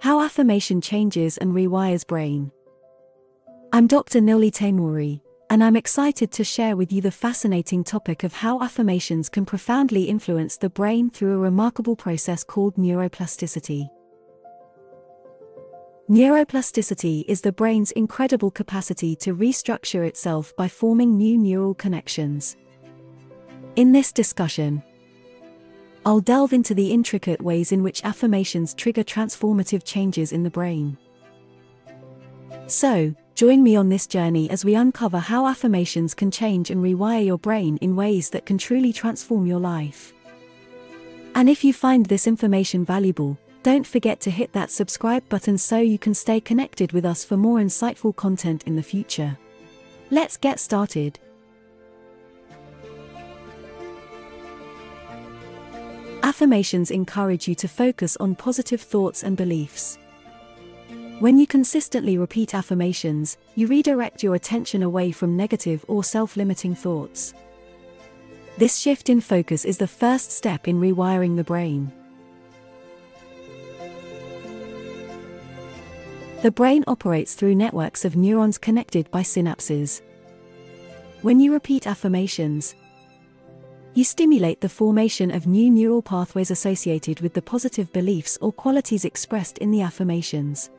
How affirmation changes and rewires brain. I'm Dr. Nillie Teymouri, and I'm excited to share with you the fascinating topic of how affirmations can profoundly influence the brain through a remarkable process called neuroplasticity. Neuroplasticity is the brain's incredible capacity to restructure itself by forming new neural connections. In this discussion, I'll delve into the intricate ways in which affirmations trigger transformative changes in the brain. So, join me on this journey as we uncover how affirmations can change and rewire your brain in ways that can truly transform your life. And if you find this information valuable, don't forget to hit that subscribe button so you can stay connected with us for more insightful content in the future. Let's get started. Affirmations encourage you to focus on positive thoughts and beliefs. When you consistently repeat affirmations, you redirect your attention away from negative or self-limiting thoughts. This shift in focus is the first step in rewiring the brain. The brain operates through networks of neurons connected by synapses. When you repeat affirmations, you stimulate the formation of new neural pathways associated with the positive beliefs or qualities expressed in the affirmations.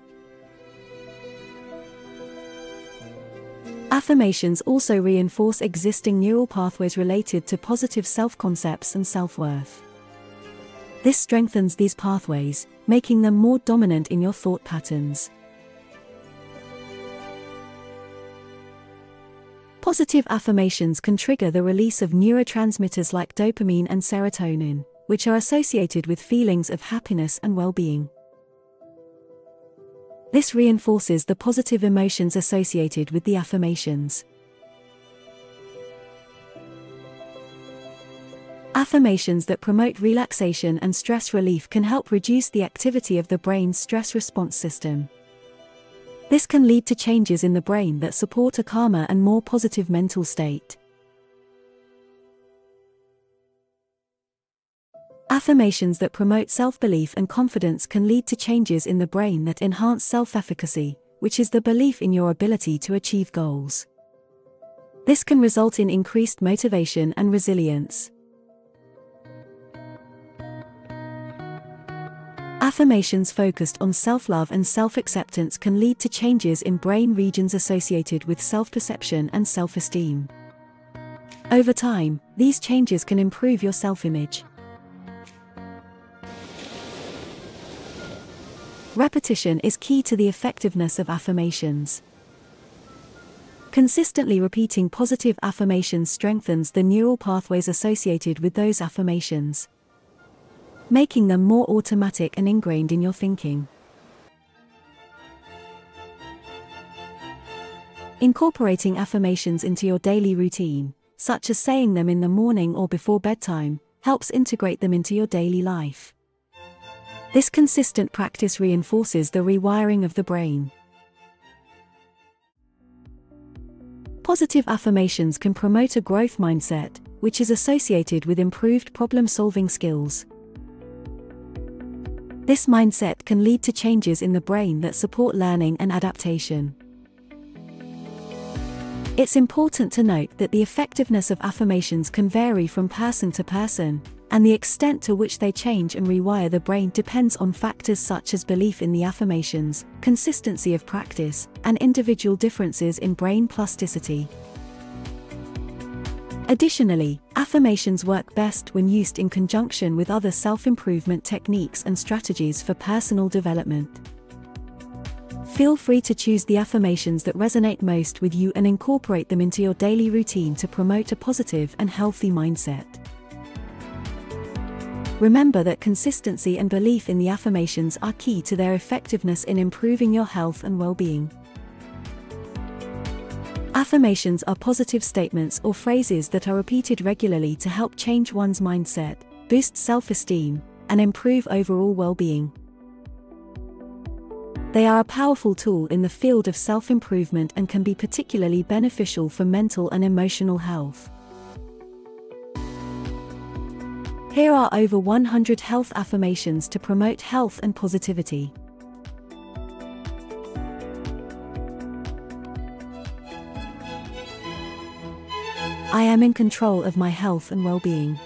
Affirmations also reinforce existing neural pathways related to positive self-concepts and self-worth. This strengthens these pathways, making them more dominant in your thought patterns. Positive affirmations can trigger the release of neurotransmitters like dopamine and serotonin, which are associated with feelings of happiness and well-being. This reinforces the positive emotions associated with the affirmations. Affirmations that promote relaxation and stress relief can help reduce the activity of the brain's stress response system. This can lead to changes in the brain that support a calmer and more positive mental state. Affirmations that promote self-belief and confidence can lead to changes in the brain that enhance self-efficacy, which is the belief in your ability to achieve goals. This can result in increased motivation and resilience. Affirmations focused on self-love and self-acceptance can lead to changes in brain regions associated with self-perception and self-esteem. Over time, these changes can improve your self-image. Repetition is key to the effectiveness of affirmations. Consistently repeating positive affirmations strengthens the neural pathways associated with those affirmations, making them more automatic and ingrained in your thinking. Incorporating affirmations into your daily routine, such as saying them in the morning or before bedtime, helps integrate them into your daily life. This consistent practice reinforces the rewiring of the brain. Positive affirmations can promote a growth mindset, which is associated with improved problem-solving skills. This mindset can lead to changes in the brain that support learning and adaptation. It's important to note that the effectiveness of affirmations can vary from person to person, and the extent to which they change and rewire the brain depends on factors such as belief in the affirmations, consistency of practice, and individual differences in brain plasticity. Additionally, affirmations work best when used in conjunction with other self-improvement techniques and strategies for personal development. Feel free to choose the affirmations that resonate most with you and incorporate them into your daily routine to promote a positive and healthy mindset. Remember that consistency and belief in the affirmations are key to their effectiveness in improving your health and well-being. Affirmations are positive statements or phrases that are repeated regularly to help change one's mindset, boost self-esteem, and improve overall well-being. They are a powerful tool in the field of self-improvement and can be particularly beneficial for mental and emotional health. Here are over 100 health affirmations to promote health and positivity. I am in control of my health and well-being.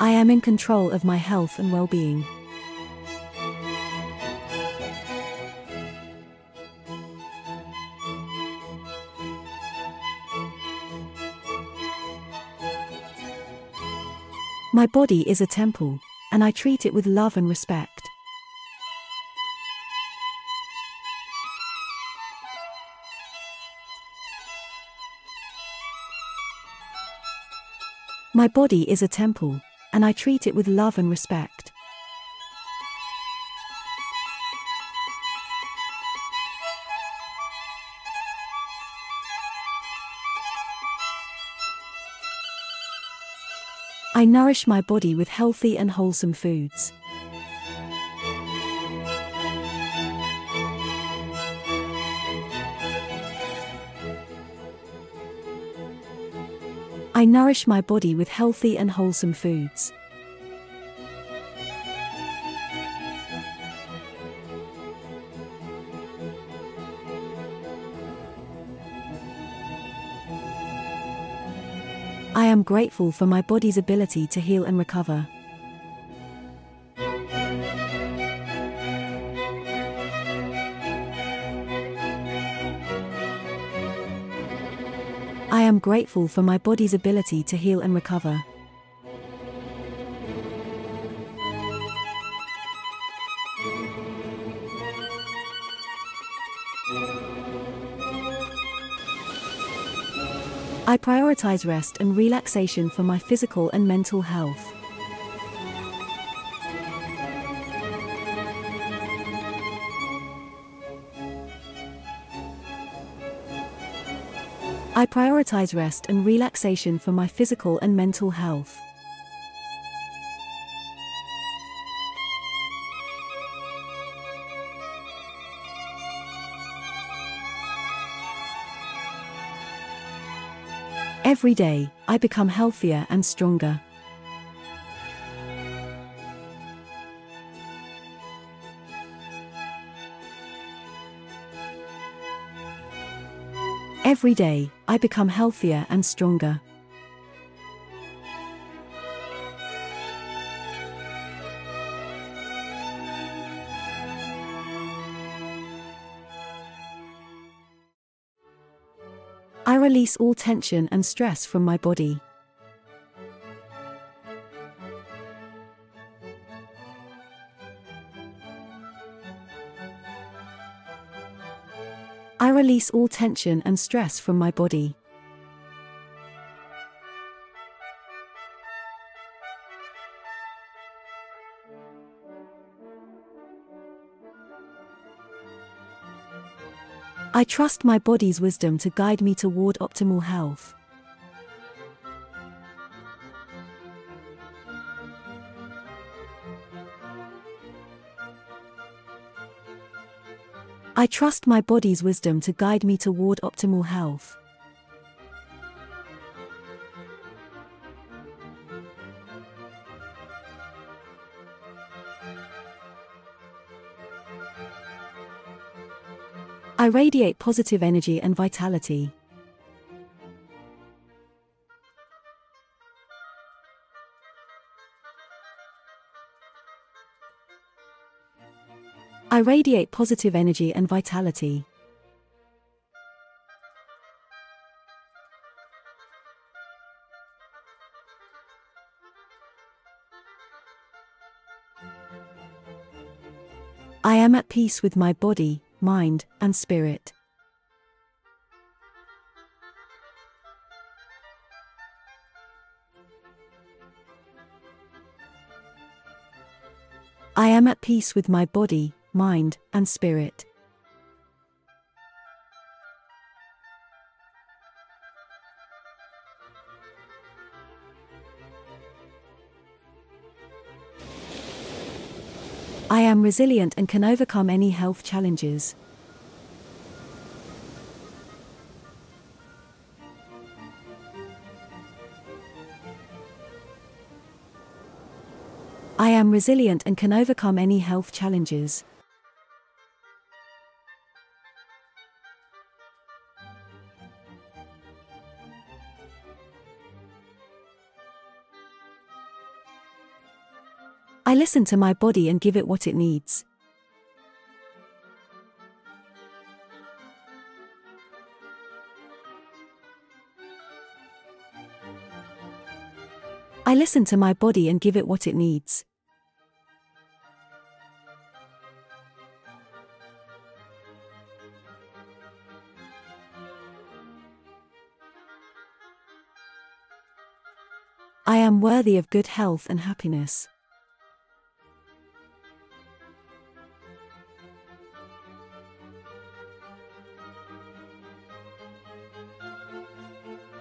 I am in control of my health and well-being. My body is a temple, and I treat it with love and respect. My body is a temple, and I treat it with love and respect. I nourish my body with healthy and wholesome foods. I nourish my body with healthy and wholesome foods. I am grateful for my body's ability to heal and recover. I am grateful for my body's ability to heal and recover. I prioritize rest and relaxation for my physical and mental health. I prioritize rest and relaxation for my physical and mental health. Every day, I become healthier and stronger. Every day, I become healthier and stronger. I release all tension and stress from my body. I release all tension and stress from my body. I trust my body's wisdom to guide me toward optimal health. I trust my body's wisdom to guide me toward optimal health. I radiate positive energy and vitality. I radiate positive energy and vitality. I am at peace with my body, mind, and spirit. I am at peace with my body, mind, and spirit. I am resilient and can overcome any health challenges. I am resilient and can overcome any health challenges. I listen to my body and give it what it needs. I listen to my body and give it what it needs. I am worthy of good health and happiness.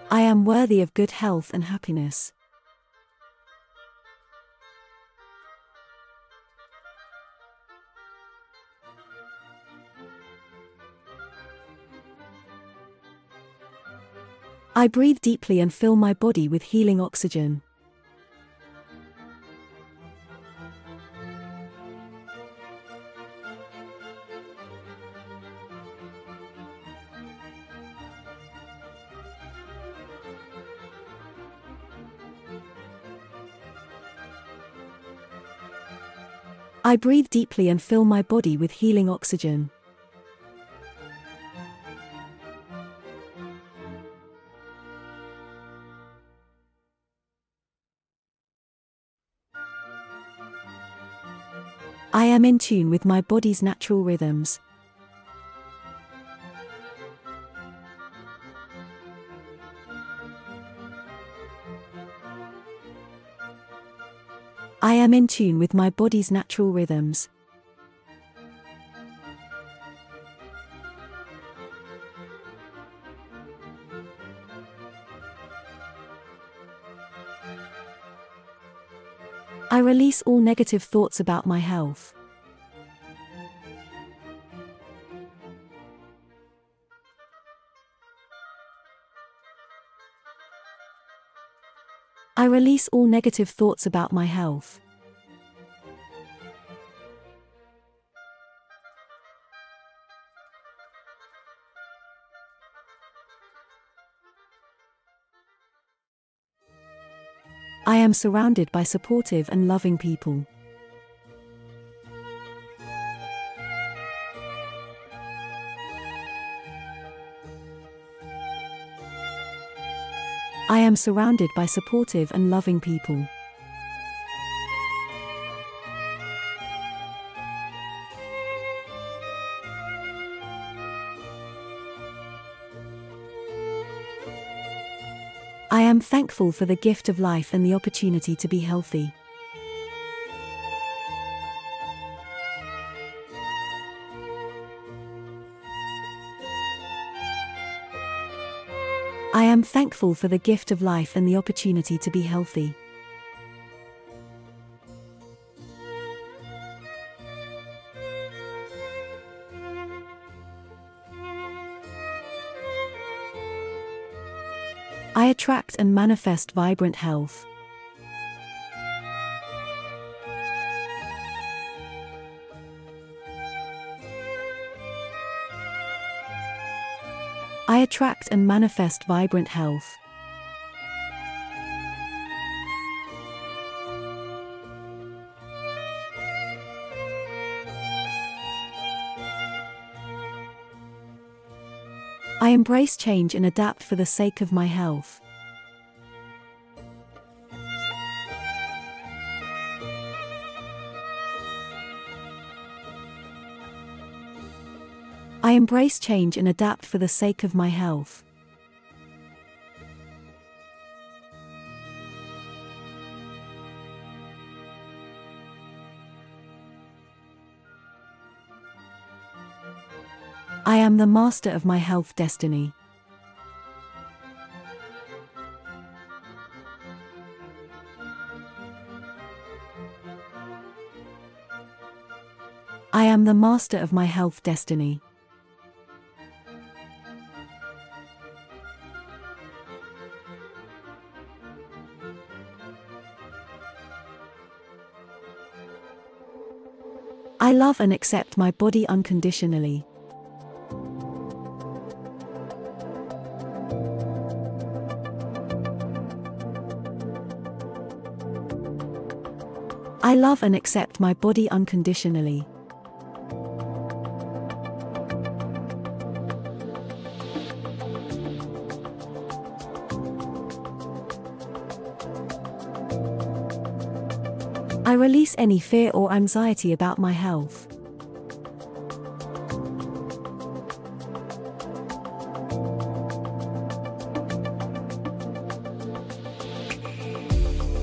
I am worthy of good health and happiness. I breathe deeply and fill my body with healing oxygen. I breathe deeply and fill my body with healing oxygen. I am in tune with my body's natural rhythms. I am in tune with my body's natural rhythms. I release all negative thoughts about my health. I release all negative thoughts about my health. I am surrounded by supportive and loving people. I am surrounded by supportive and loving people. I am thankful for the gift of life and the opportunity to be healthy. I am thankful for the gift of life and the opportunity to be healthy. I attract and manifest vibrant health. I attract and manifest vibrant health. I embrace change and adapt for the sake of my health. I embrace change and adapt for the sake of my health. I am the master of my health destiny. I am the master of my health destiny. I love and accept my body unconditionally. I love and accept my body unconditionally. I release any fear or anxiety about my health.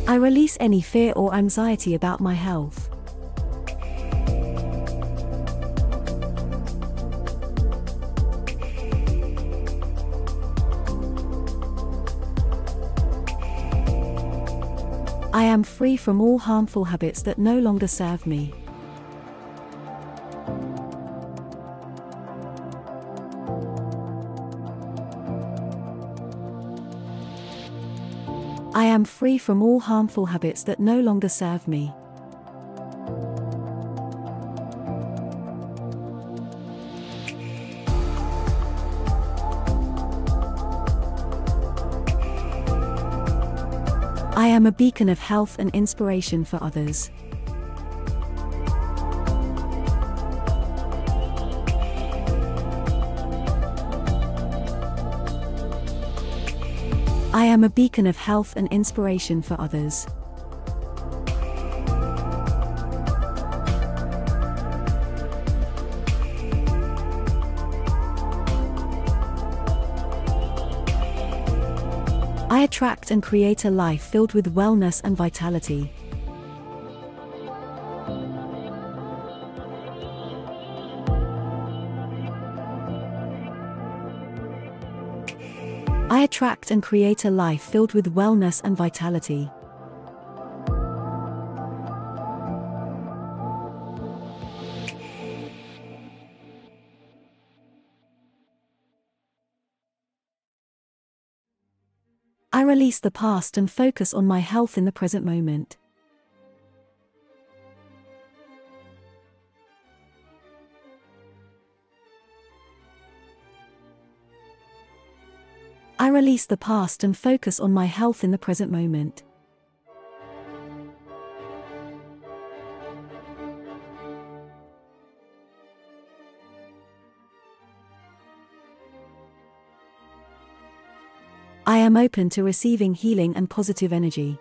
I release any fear or anxiety about my health. I am free from all harmful habits that no longer serve me. I am free from all harmful habits that no longer serve me. I am a beacon of health and inspiration for others. I am a beacon of health and inspiration for others. I attract and create a life filled with wellness and vitality. I attract and create a life filled with wellness and vitality. I release the past and focus on my health in the present moment. I release the past and focus on my health in the present moment. I am open to receiving healing and positive energy.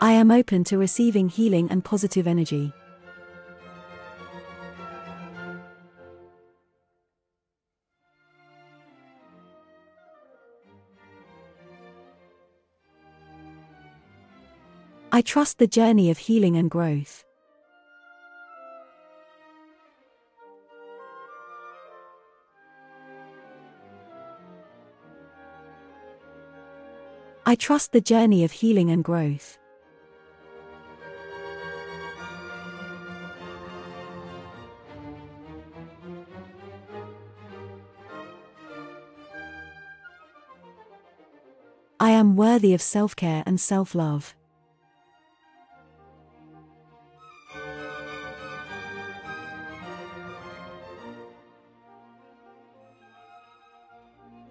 I am open to receiving healing and positive energy. I trust the journey of healing and growth. I trust the journey of healing and growth. I am worthy of self-care and self-love.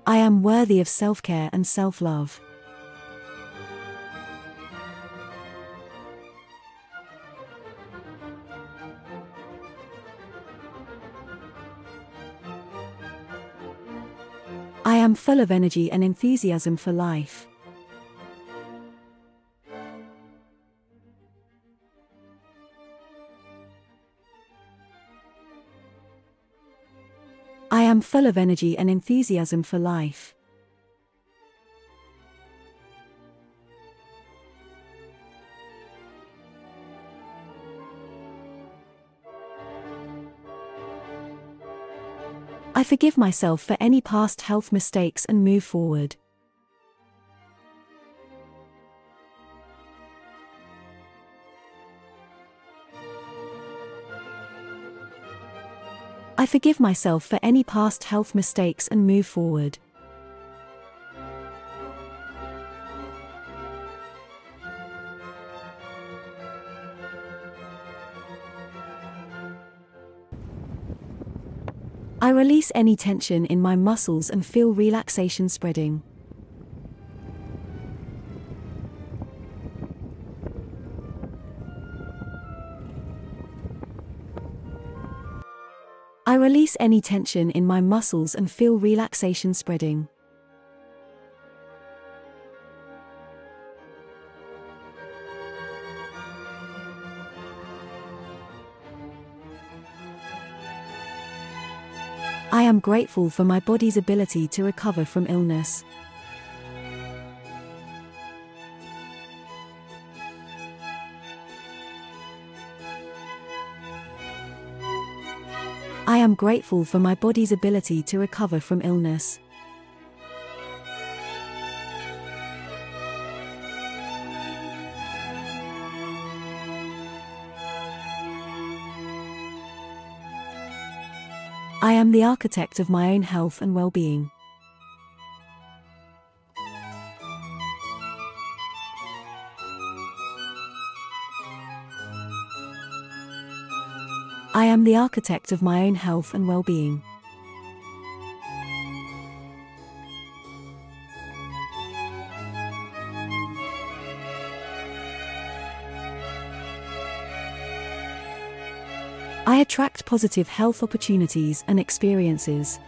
I am worthy of self-care and self-love. I am full of energy and enthusiasm for life. I am full of energy and enthusiasm for life. I forgive myself for any past health mistakes and move forward. I forgive myself for any past health mistakes and move forward. I release any tension in my muscles and feel relaxation spreading. I release any tension in my muscles and feel relaxation spreading. I am grateful for my body's ability to recover from illness. I am grateful for my body's ability to recover from illness. I am the architect of my own health and well-being. I am the architect of my own health and well-being. I attract positive health opportunities and experiences.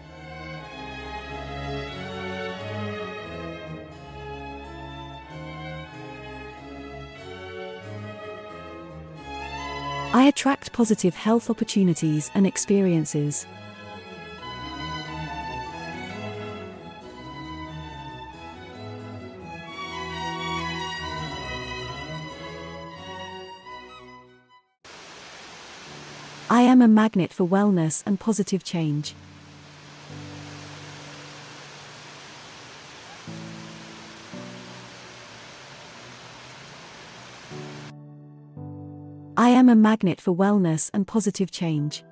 I attract positive health opportunities and experiences. I am a magnet for wellness and positive change. I am a magnet for wellness and positive change.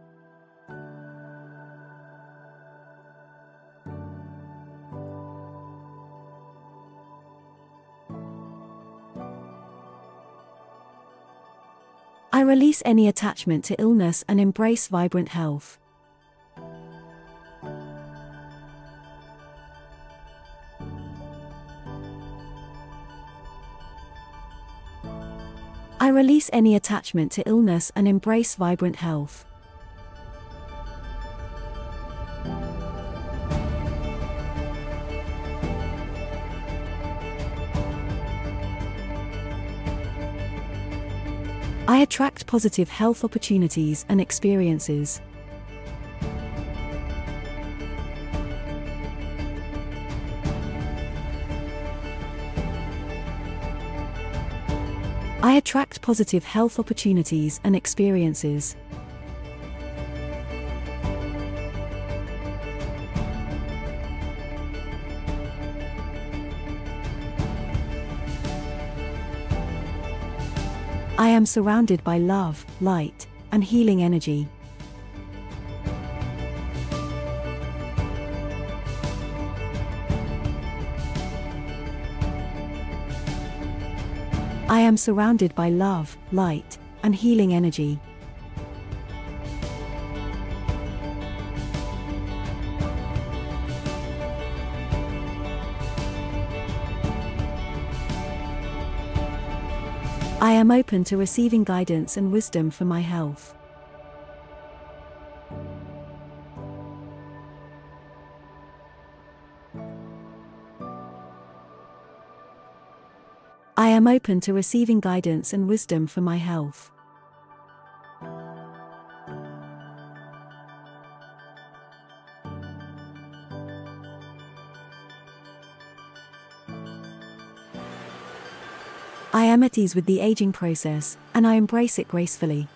I release any attachment to illness and embrace vibrant health. I release any attachment to illness and embrace vibrant health. I attract positive health opportunities and experiences. I attract positive health opportunities and experiences. I am surrounded by love, light, and healing energy. I am surrounded by love, light, and healing energy. I am open to receiving guidance and wisdom for my health. I am open to receiving guidance and wisdom for my health. I am at ease with the aging process, and I embrace it gracefully.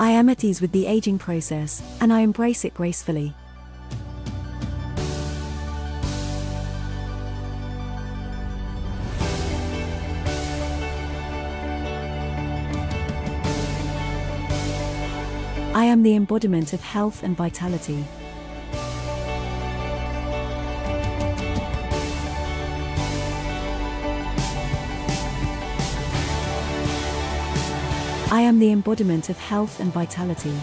I am at ease with the aging process, and I embrace it gracefully. I am the embodiment of health and vitality. I am the embodiment of health and vitality.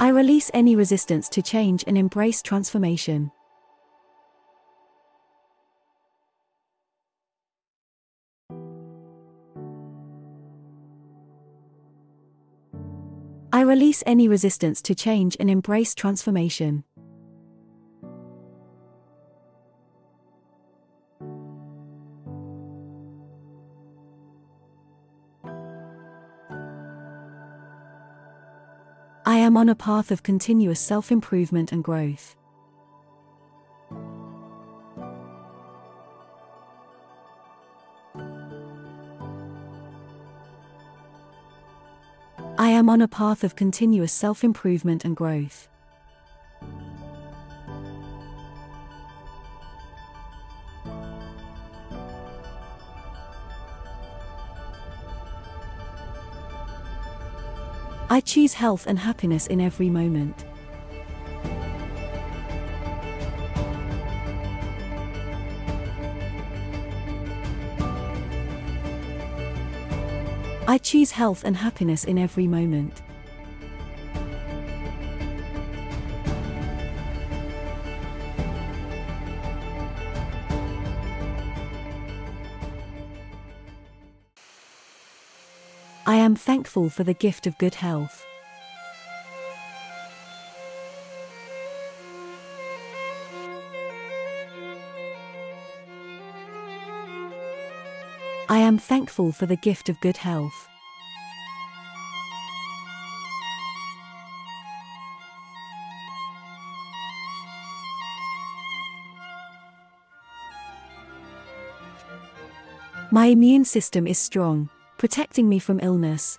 I release any resistance to change and embrace transformation. I release any resistance to change and embrace transformation. I am on a path of continuous self-improvement and growth. I am on a path of continuous self-improvement and growth. I choose health and happiness in every moment. I choose health and happiness in every moment. I am thankful for the gift of good health. I am thankful for the gift of good health. My immune system is strong, protecting me from illness.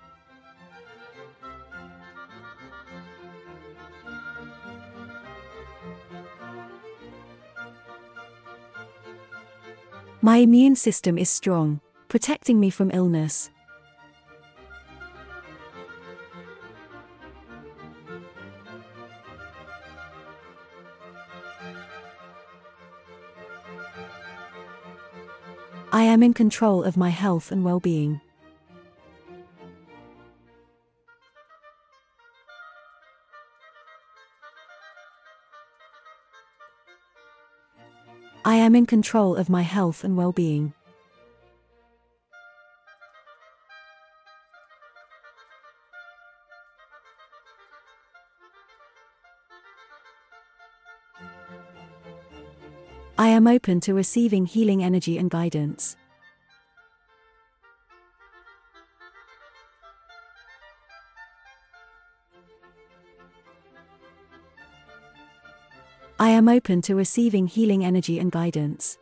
My immune system is strong, protecting me from illness. I am in control of my health and well-being. I am in control of my health and well-being. I am open to receiving healing energy and guidance. I am open to receiving healing energy and guidance.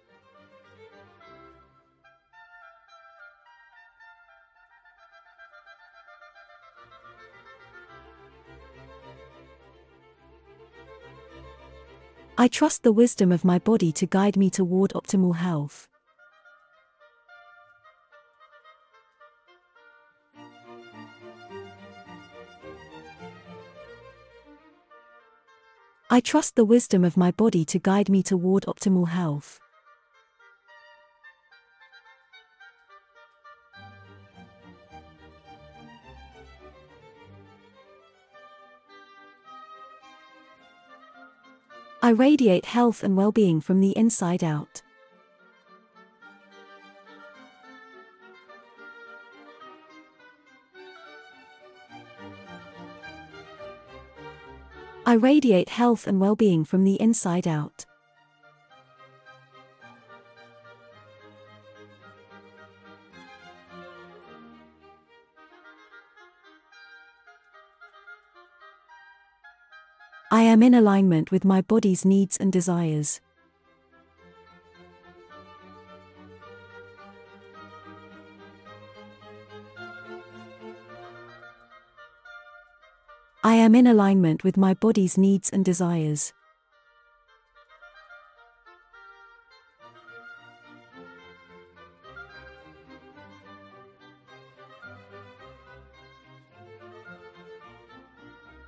I trust the wisdom of my body to guide me toward optimal health. I trust the wisdom of my body to guide me toward optimal health. I radiate health and well-being from the inside out. I radiate health and well-being from the inside out. I am in alignment with my body's needs and desires. I am in alignment with my body's needs and desires.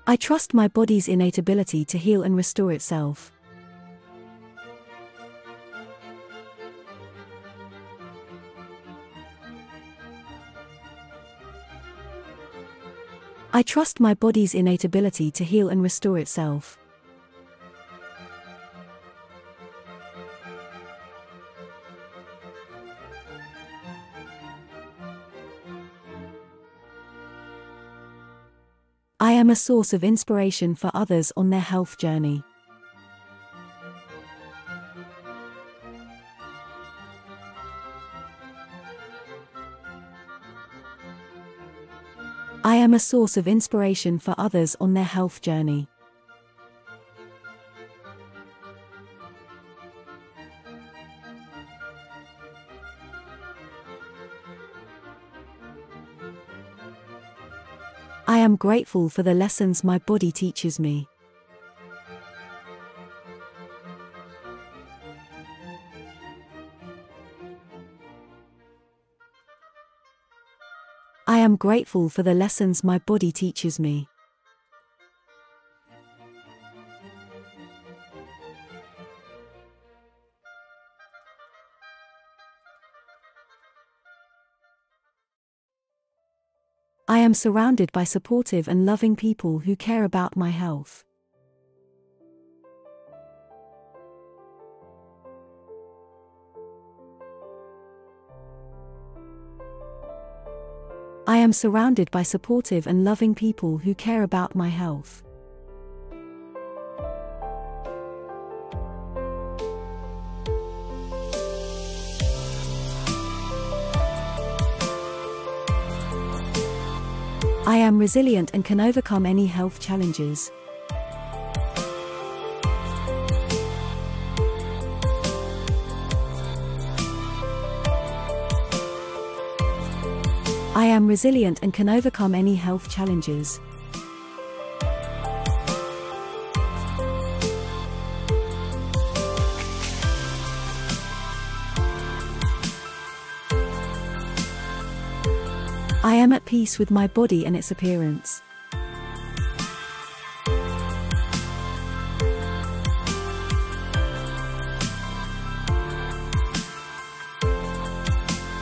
I trust my body's innate ability to heal and restore itself. I trust my body's innate ability to heal and restore itself. I am a source of inspiration for others on their health journey. I am a source of inspiration for others on their health journey. I am grateful for the lessons my body teaches me. I am grateful for the lessons my body teaches me. I am surrounded by supportive and loving people who care about my health. I am surrounded by supportive and loving people who care about my health. I am resilient and can overcome any health challenges. I am resilient and can overcome any health challenges. I am at peace with my body and its appearance.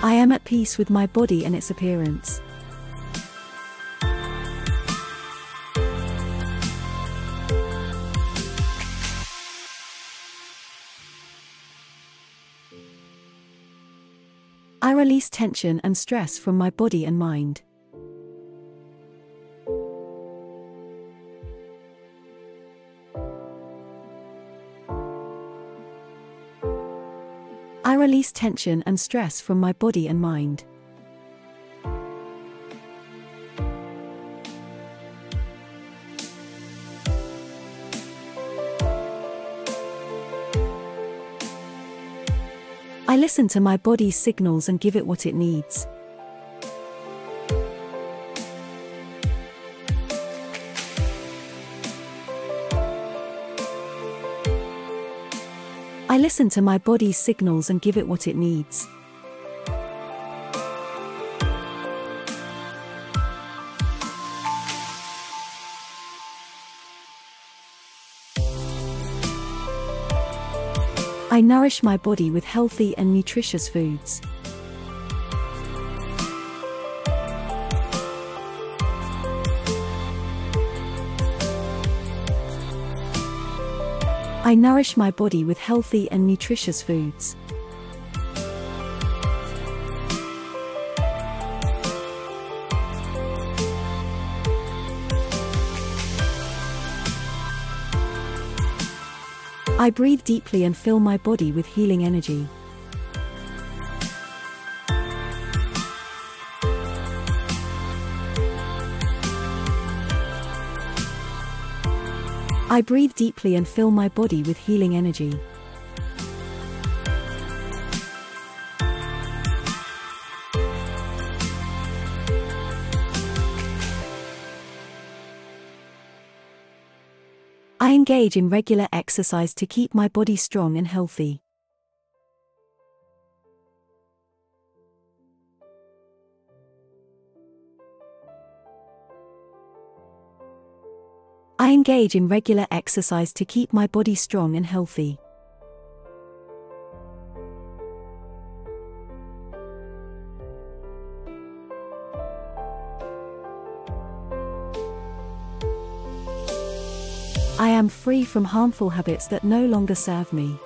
I am at peace with my body and its appearance. I release tension and stress from my body and mind. I release tension and stress from my body and mind. I listen to my body's signals and give it what it needs. I listen to my body's signals and give it what it needs. I nourish my body with healthy and nutritious foods. I nourish my body with healthy and nutritious foods. I breathe deeply and fill my body with healing energy. I breathe deeply and fill my body with healing energy. I engage in regular exercise to keep my body strong and healthy. I engage in regular exercise to keep my body strong and healthy. I am free from harmful habits that no longer serve me.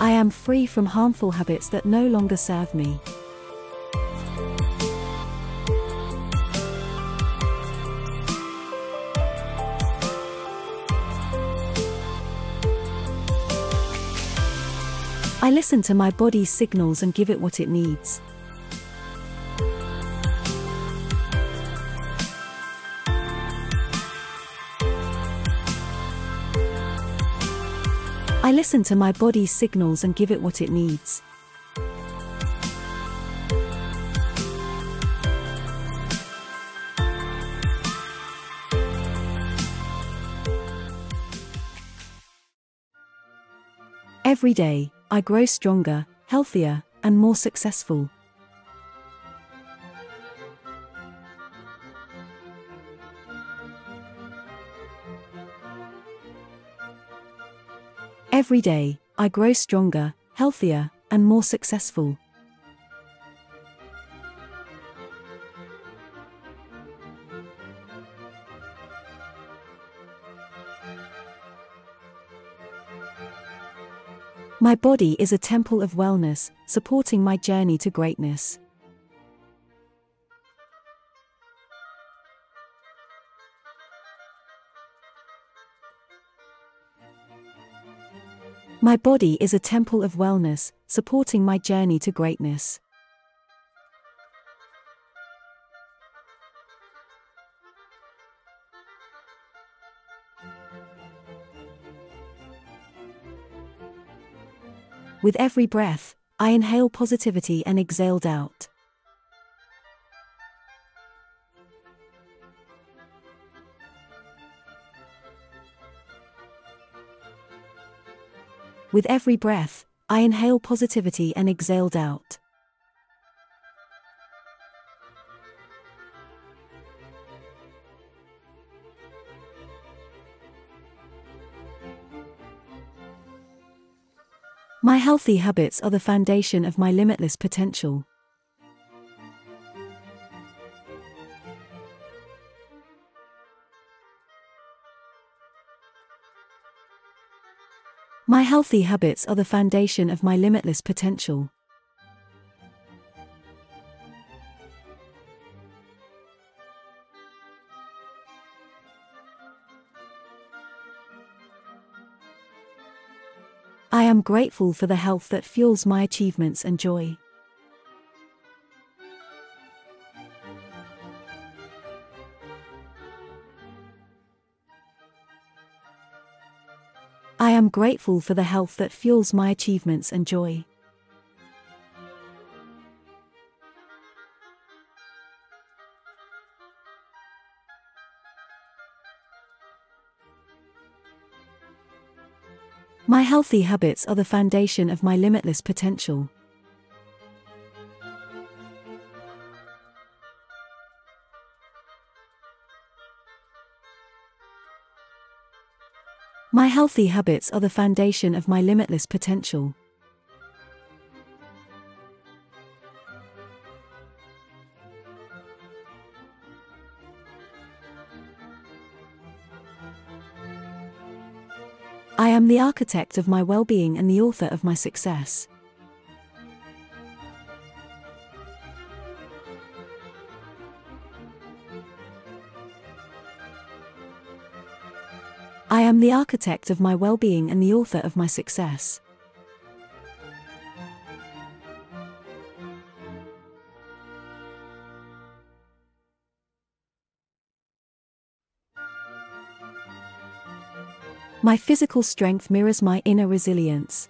I am free from harmful habits that no longer serve me. I listen to my body's signals and give it what it needs. I listen to my body's signals and give it what it needs. Every day, I grow stronger, healthier, and more successful. Every day, I grow stronger, healthier, and more successful. My body is a temple of wellness, supporting my journey to greatness. My body is a temple of wellness, supporting my journey to greatness. With every breath, I inhale positivity and exhale doubt. With every breath, I inhale positivity and exhale doubt. My healthy habits are the foundation of my limitless potential. My healthy habits are the foundation of my limitless potential. I am grateful for the health that fuels my achievements and joy. I am grateful for the health that fuels my achievements and joy. My healthy habits are the foundation of my limitless potential. My healthy habits are the foundation of my limitless potential. I am the architect of my well-being and the author of my success. I am the architect of my well-being and the author of my success. My physical strength mirrors my inner resilience.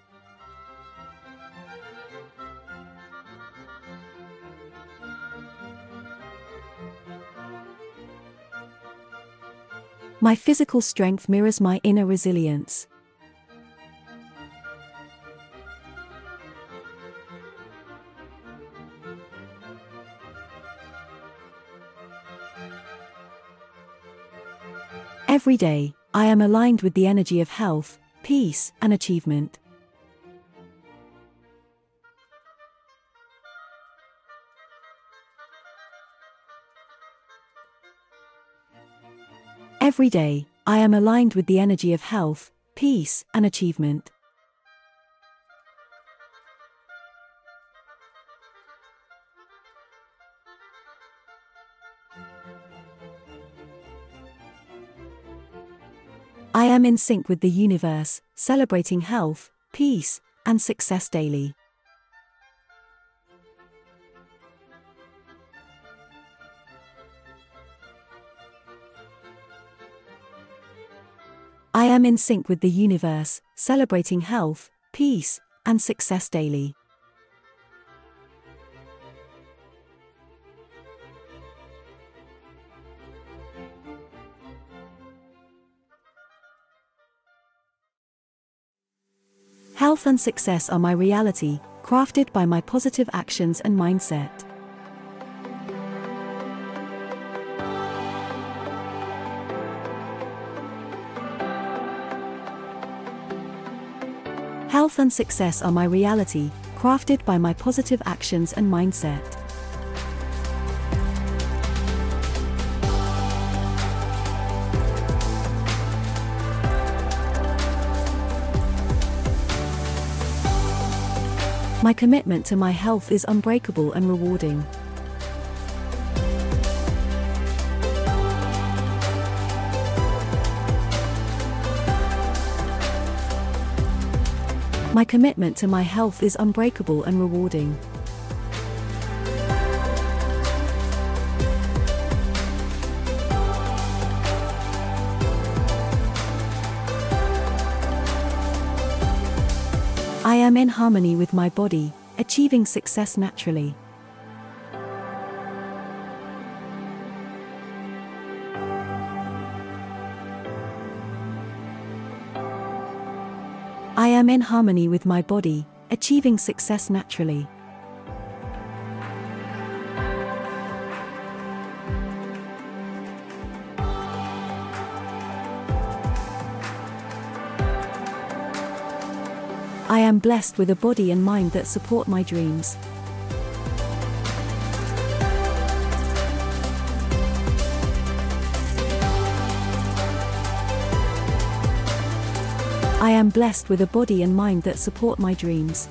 My physical strength mirrors my inner resilience. Every day, I am aligned with the energy of health, peace, and achievement. Every day, I am aligned with the energy of health, peace, and achievement. I am in sync with the universe, celebrating health, peace, and success daily. I am in sync with the universe, celebrating health, peace, and success daily. Health and success are my reality, crafted by my positive actions and mindset. Health and success are my reality, crafted by my positive actions and mindset. My commitment to my health is unbreakable and rewarding. My commitment to my health is unbreakable and rewarding. I am in harmony with my body, achieving success naturally. I am in harmony with my body, achieving success naturally. I am blessed with a body and mind that support my dreams. I am blessed with a body and mind that support my dreams.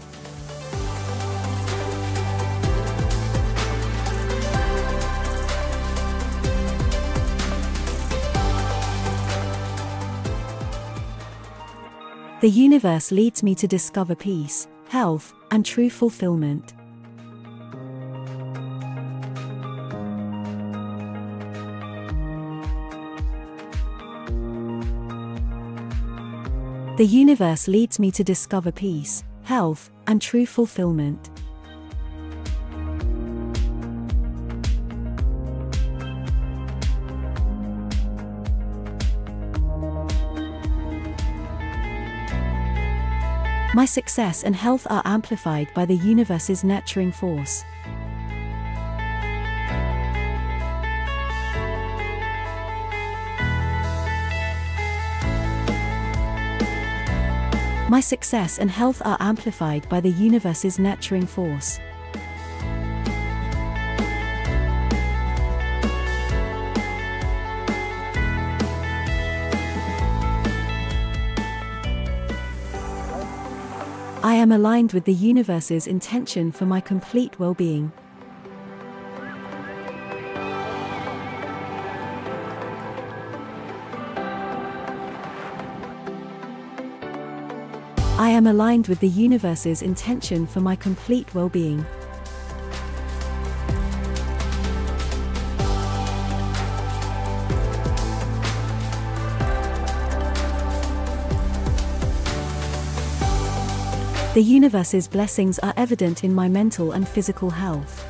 The universe leads me to discover peace, health, and true fulfillment. The universe leads me to discover peace, health, and true fulfillment. My success and health are amplified by the universe's nurturing force. My success and health are amplified by the universe's nurturing force. I am aligned with the universe's intention for my complete well-being. I am aligned with the universe's intention for my complete well-being. The universe's blessings are evident in my mental and physical health.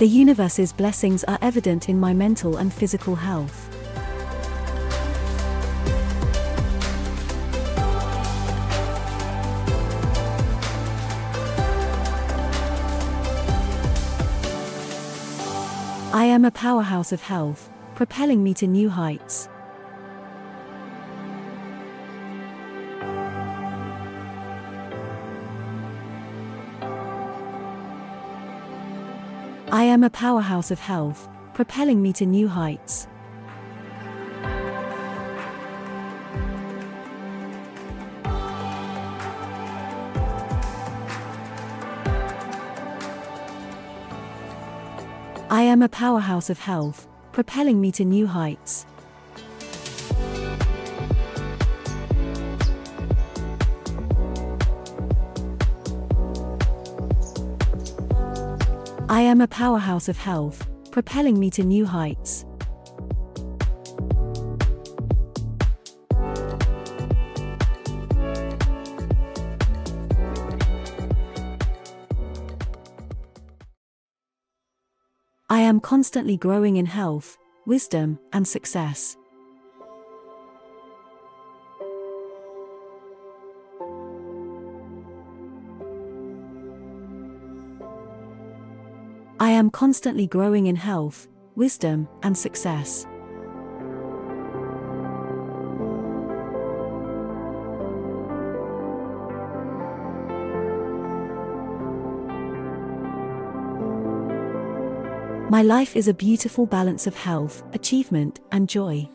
The universe's blessings are evident in my mental and physical health. am a powerhouse of health, propelling me to new heights. I am a powerhouse of health, propelling me to new heights. I am a powerhouse of health, propelling me to new heights. I am a powerhouse of health, propelling me to new heights. I am constantly growing in health, wisdom, and success. I am constantly growing in health, wisdom, and success. My life is a beautiful balance of health, achievement, and joy.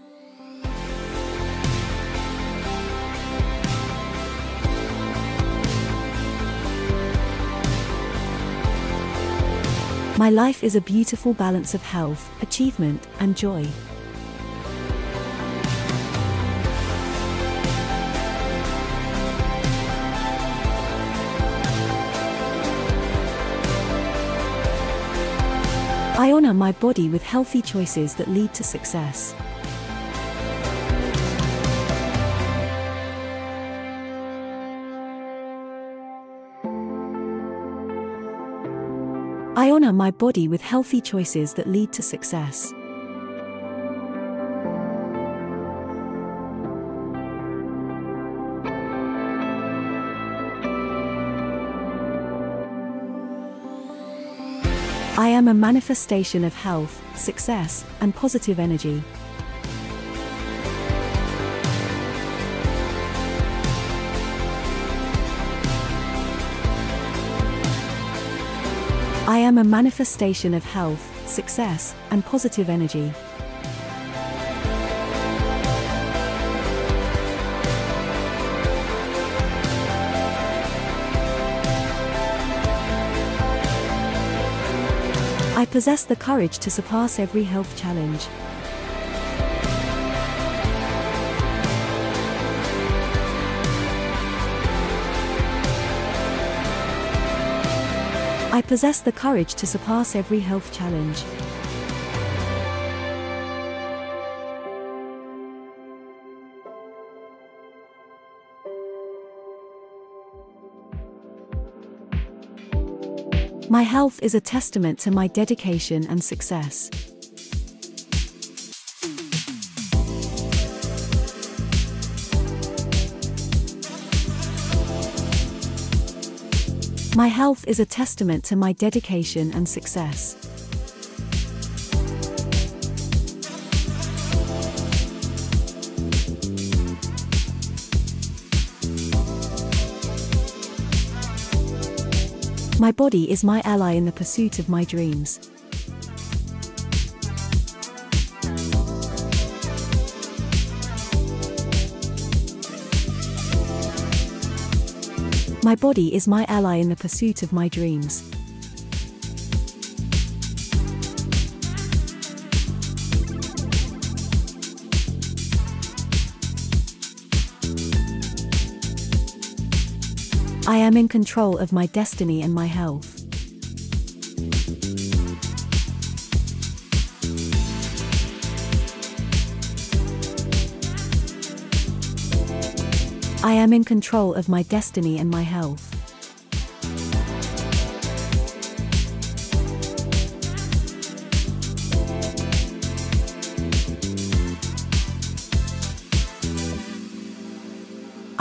My life is a beautiful balance of health, achievement, and joy. I honor my body with healthy choices that lead to success. I honor my body with healthy choices that lead to success. I am a manifestation of health, success, and positive energy. I am a manifestation of health, success, and positive energy. I possess the courage to surpass every health challenge. I possess the courage to surpass every health challenge. My health is a testament to my dedication and success. My health is a testament to my dedication and success. My body is my ally in the pursuit of my dreams. My body is my ally in the pursuit of my dreams. I am in control of my destiny and my health. I am in control of my destiny and my health.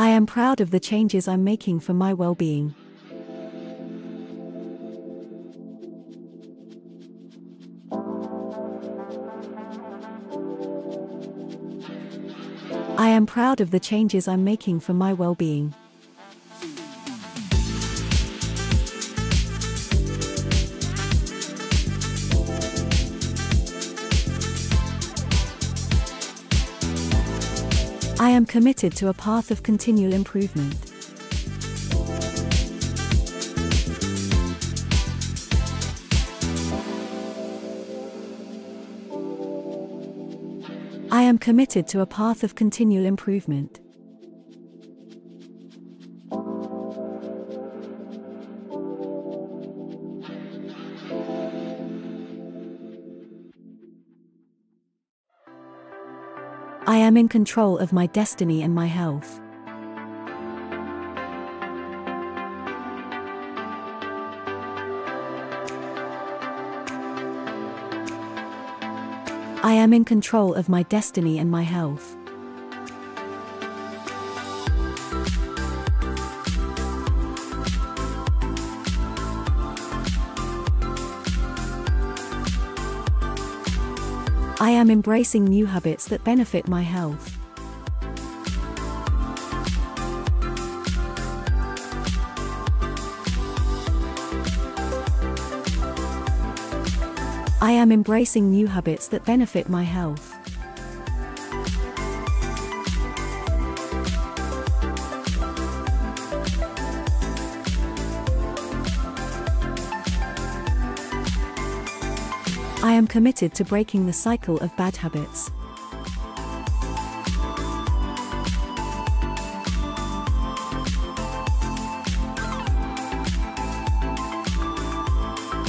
I am proud of the changes I'm making for my well-being. proud of the changes I'm making for my well-being. I am committed to a path of continual improvement. I am committed to a path of continual improvement. I am in control of my destiny and my health. I am in control of my destiny and my health. I am embracing new habits that benefit my health. I am embracing new habits that benefit my health. I am committed to breaking the cycle of bad habits.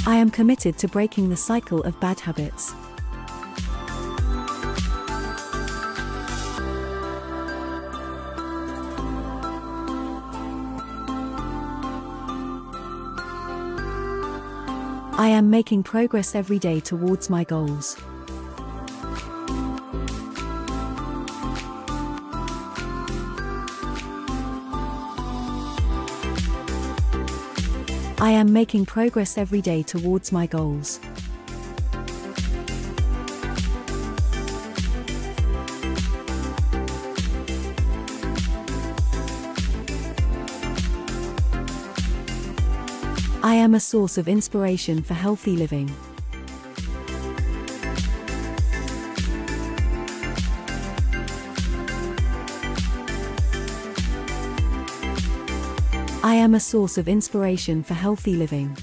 I am committed to breaking the cycle of bad habits. I am making progress every day towards my goals. I am making progress every day towards my goals. I am a source of inspiration for healthy living. I am a source of inspiration for healthy living.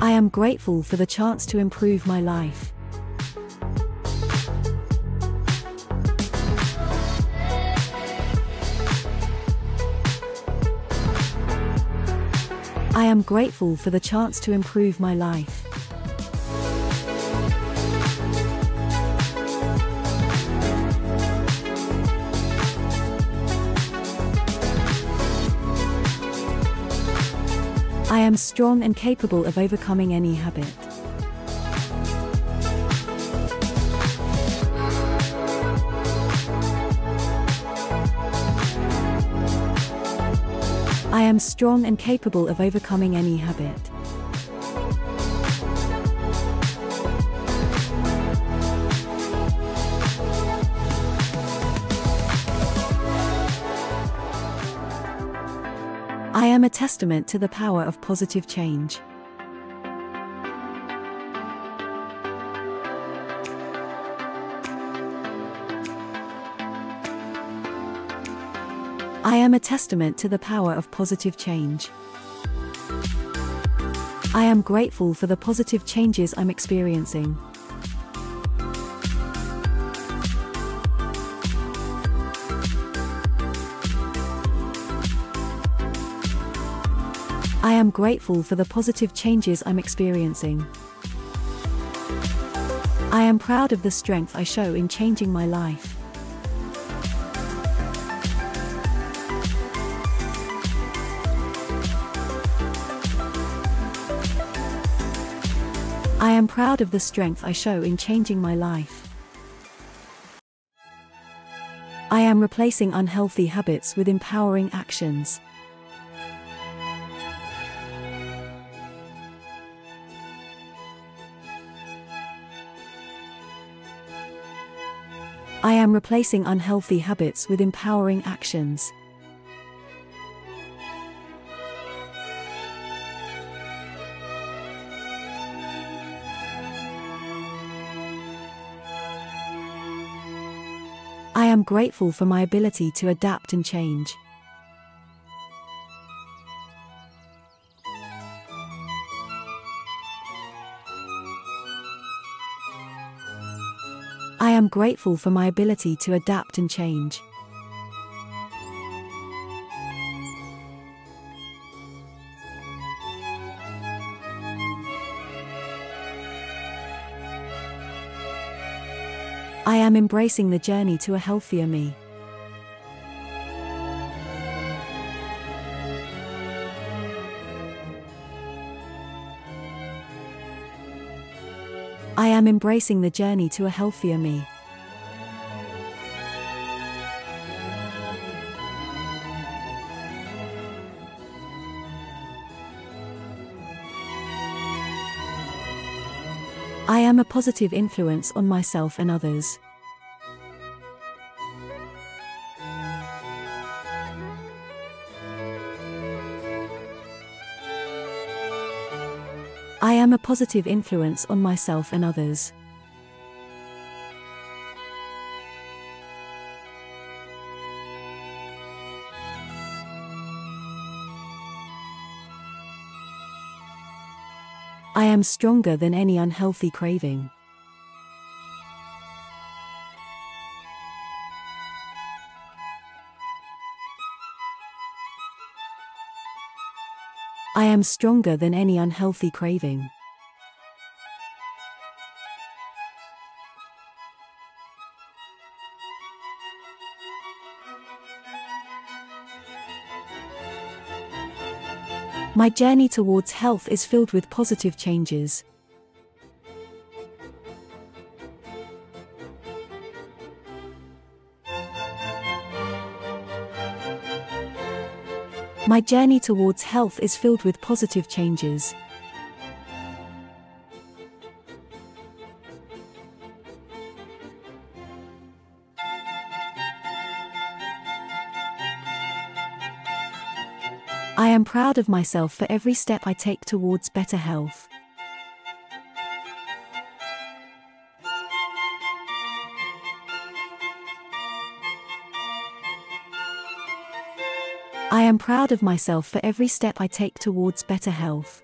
I am grateful for the chance to improve my life. I am grateful for the chance to improve my life. I am strong and capable of overcoming any habit. I am strong and capable of overcoming any habit. I am a testament to the power of positive change. I am a testament to the power of positive change. I am grateful for the positive changes I'm experiencing. I am grateful for the positive changes I'm experiencing. I am proud of the strength I show in changing my life. I am proud of the strength I show in changing my life. I am replacing unhealthy habits with empowering actions. I am replacing unhealthy habits with empowering actions. I am grateful for my ability to adapt and change. I am grateful for my ability to adapt and change. I am embracing the journey to a healthier me. I am embracing the journey to a healthier me. I am a positive influence on myself and others. I am a positive influence on myself and others. I am stronger than any unhealthy craving. I am stronger than any unhealthy craving. My journey towards health is filled with positive changes. My journey towards health is filled with positive changes. I am proud of myself for every step I take towards better health. I am proud of myself for every step I take towards better health.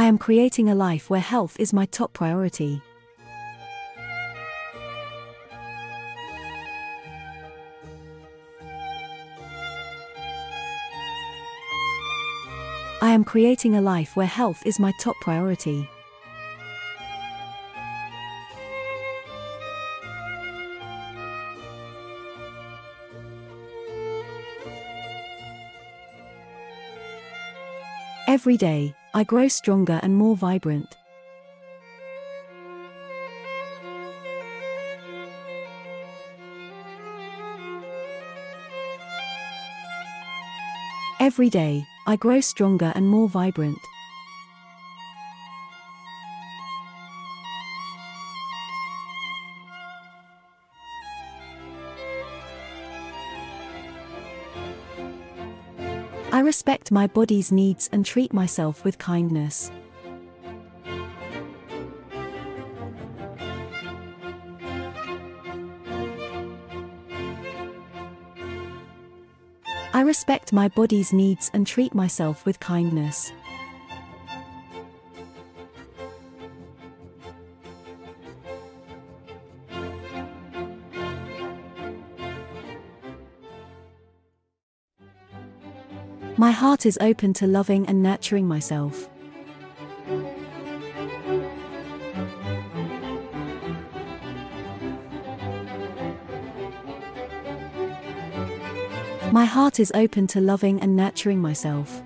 I am creating a life where health is my top priority. I am creating a life where health is my top priority. Every day, I grow stronger and more vibrant. Every day, I grow stronger and more vibrant. I respect my body's needs and treat myself with kindness. I respect my body's needs and treat myself with kindness. My heart is open to loving and nurturing myself. My heart is open to loving and nurturing myself.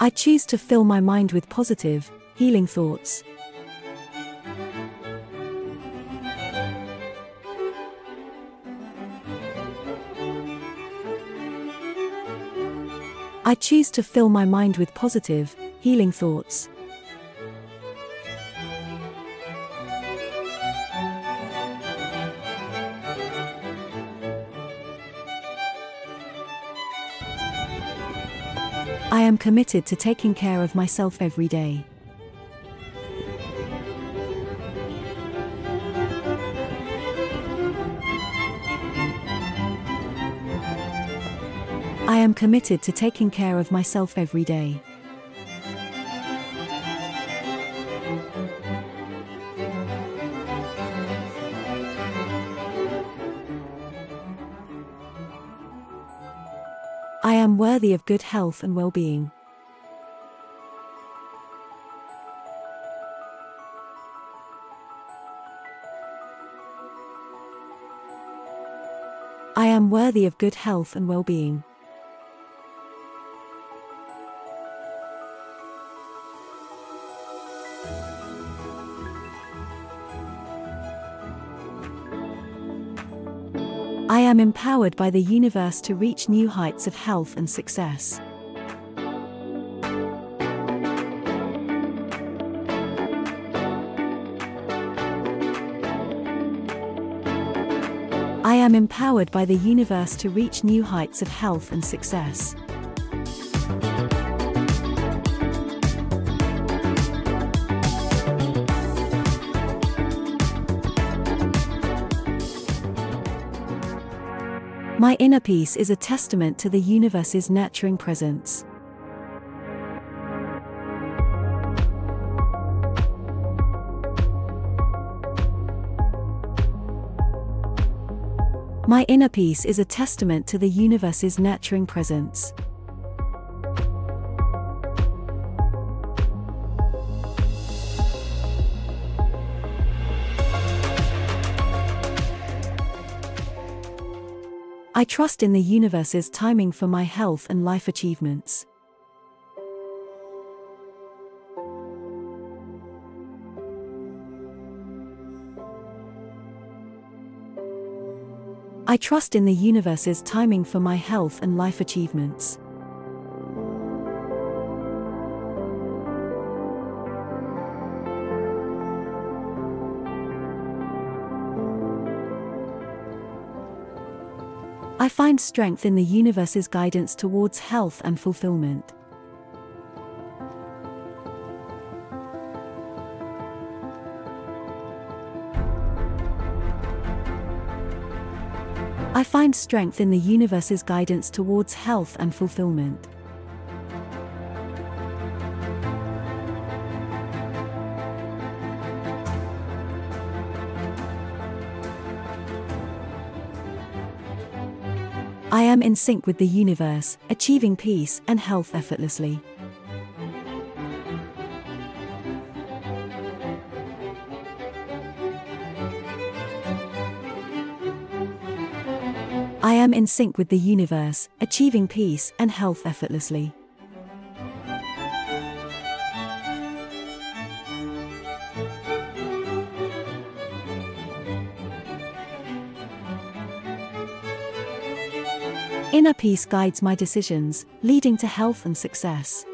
I I choose to fill my mind with positive, healing thoughts. I choose to fill my mind with positive, healing thoughts. I am committed to taking care of myself every day. I am committed to taking care of myself every day. I am worthy of good health and well-being. I am worthy of good health and well-being. I am empowered by the universe to reach new heights of health and success. I am empowered by the universe to reach new heights of health and success. My inner peace is a testament to the universe's nurturing presence. My inner peace is a testament to the universe's nurturing presence. I trust in the universe's timing for my health and life achievements. I trust in the universe's timing for my health and life achievements. I find strength in the universe's guidance towards health and fulfillment. I find strength in the universe's guidance towards health and fulfillment. I am in sync with the universe, achieving peace and health effortlessly. I am in sync with the universe, achieving peace and health effortlessly. Inner peace guides my decisions, leading to health and success.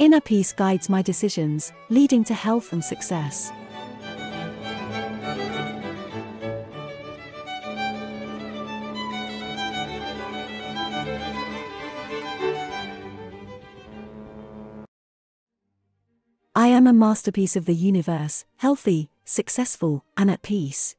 Inner peace guides my decisions, leading to health and success. I am a masterpiece of the universe, healthy, successful, and at peace.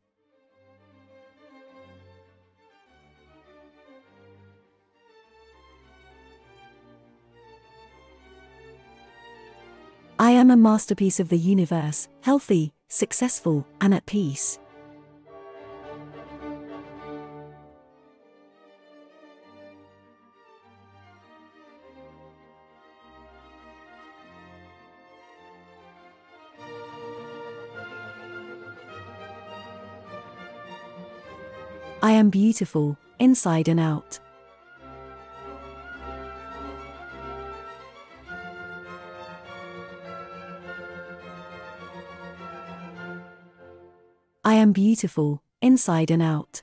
I am a masterpiece of the universe, healthy, successful, and at peace. I am beautiful, inside and out. I am beautiful, inside and out.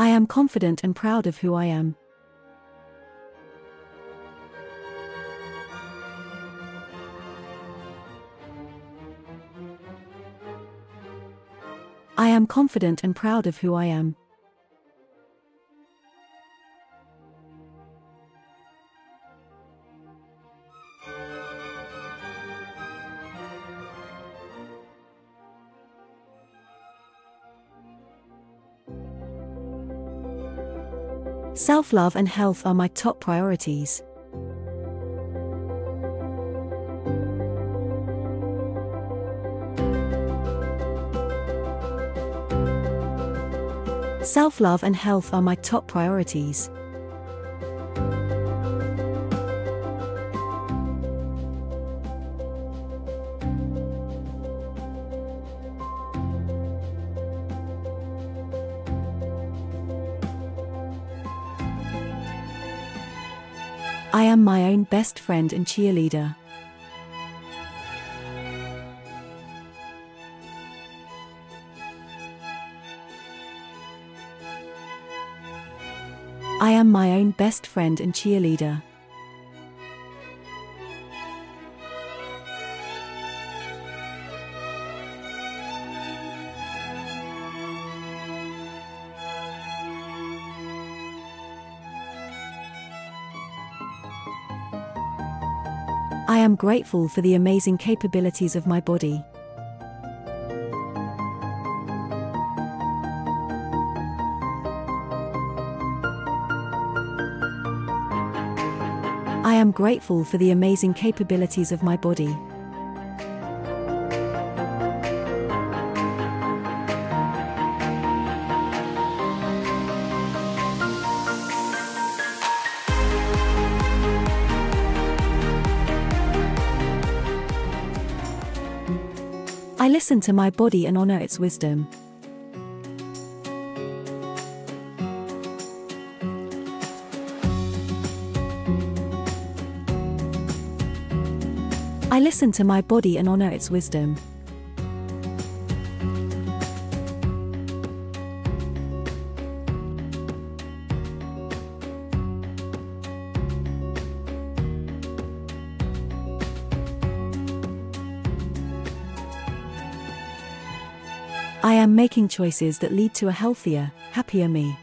I am confident and proud of who I am. I am confident and proud of who I am. Self-love and health are my top priorities. Self-love and health are my top priorities. I am my own best friend and cheerleader. I am my own best friend and cheerleader. I am grateful for the amazing capabilities of my body. I am grateful for the amazing capabilities of my body. I listen to my body and honor its wisdom. I listen to my body and honor its wisdom. I am making choices that lead to a healthier, happier me.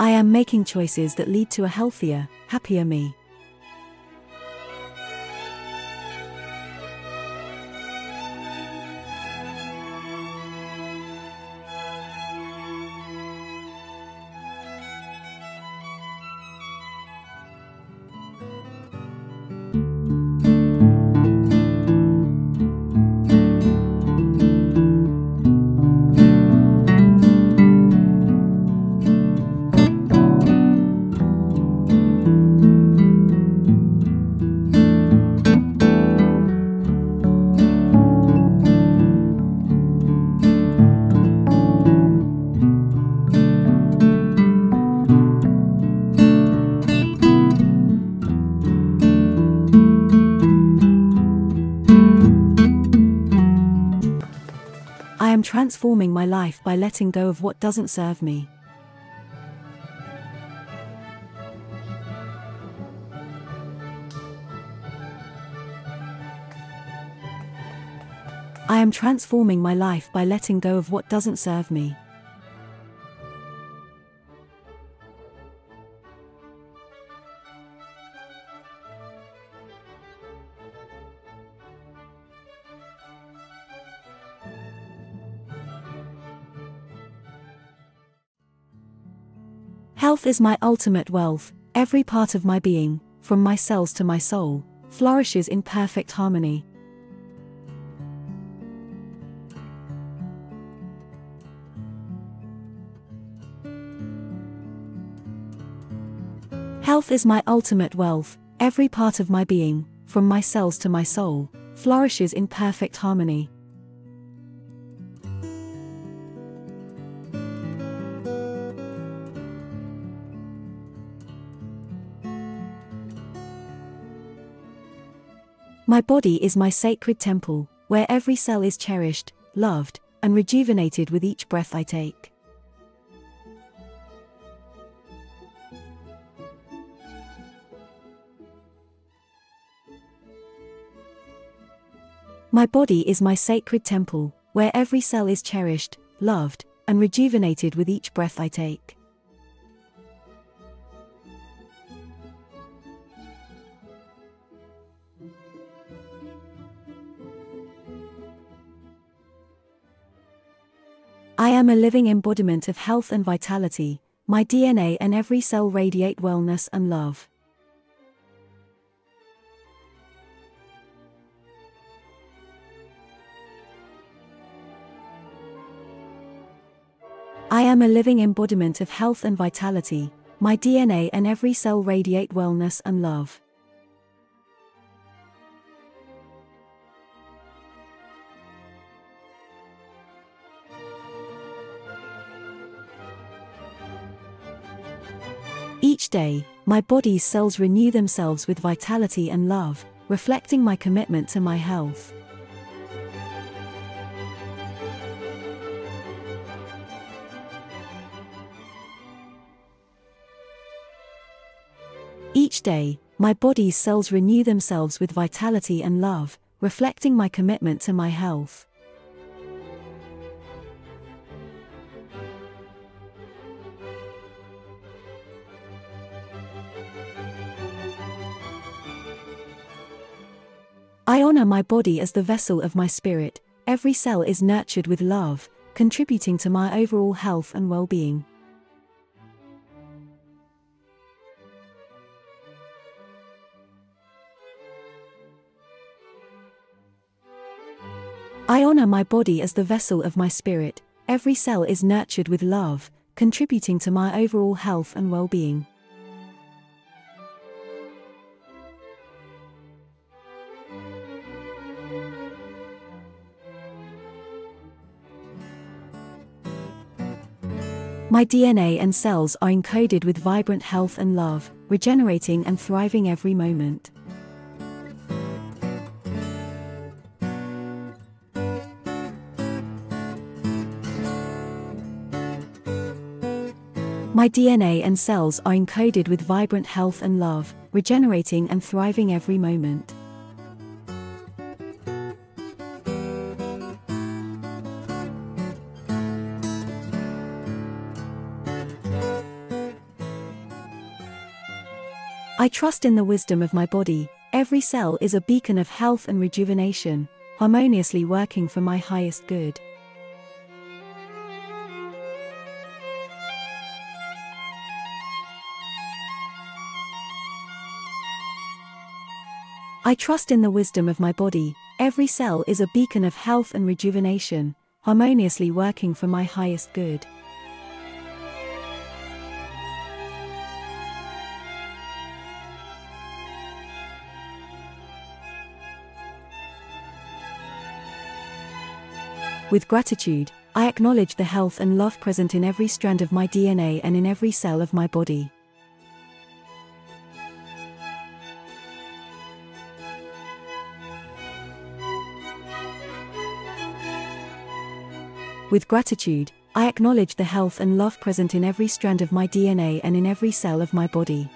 I am making choices that lead to a healthier, happier me. I am transforming my life by letting go of what doesn't serve me. I am transforming my life by letting go of what doesn't serve me. Health is my ultimate wealth, Every part of my being, from my cells to my soul, flourishes in perfect harmony. Health is my ultimate wealth. Every part of my being, from my cells to my soul, flourishes in perfect harmony. My body is my sacred temple, where every cell is cherished, loved, and rejuvenated with each breath I take. My body is my sacred temple, where every cell is cherished, loved, and rejuvenated with each breath I take. I am a living embodiment of health and vitality. My DNA and every cell radiate wellness and love. I am a living embodiment of health and vitality. My DNA and every cell radiate wellness and love. Each day, my body's cells renew themselves with vitality and love, reflecting my commitment to my health. Each day, my body's cells renew themselves with vitality and love, reflecting my commitment to my health. I honor my body as the vessel of my spirit. Every cell is nurtured with love, contributing to my overall health and well-being. I honor my body as the vessel of my spirit. Every cell is nurtured with love, contributing to my overall health and well-being. My DNA and cells are encoded with vibrant health and love, regenerating and thriving every moment. My DNA and cells are encoded with vibrant health and love, regenerating and thriving every moment. I trust in the wisdom of my body. Every cell is a beacon of health and rejuvenation, harmoniously working for my highest good. I trust in the wisdom of my body. Every cell is a beacon of health and rejuvenation, harmoniously working for my highest good. With gratitude, I acknowledge the health and love present in every strand of my DNA and in every cell of my body. With gratitude, I acknowledge the health and love present in every strand of my DNA and in every cell of my body.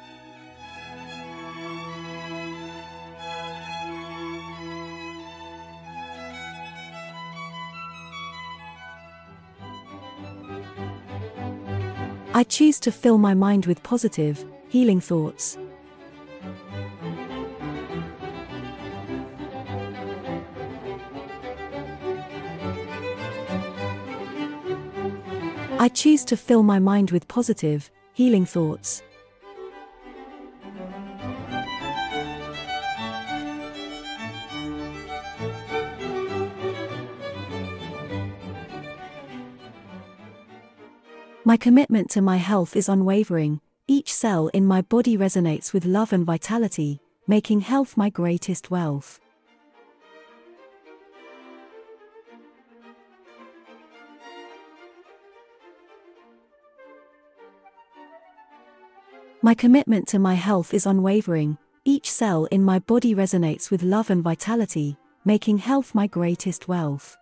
I choose to fill my mind with positive, healing thoughts. I choose to fill my mind with positive, healing thoughts. My commitment to my health is unwavering. Each cell in my body resonates with love and vitality, making health my greatest wealth. My commitment to my health is unwavering. Each cell in my body resonates with love and vitality, making health my greatest wealth.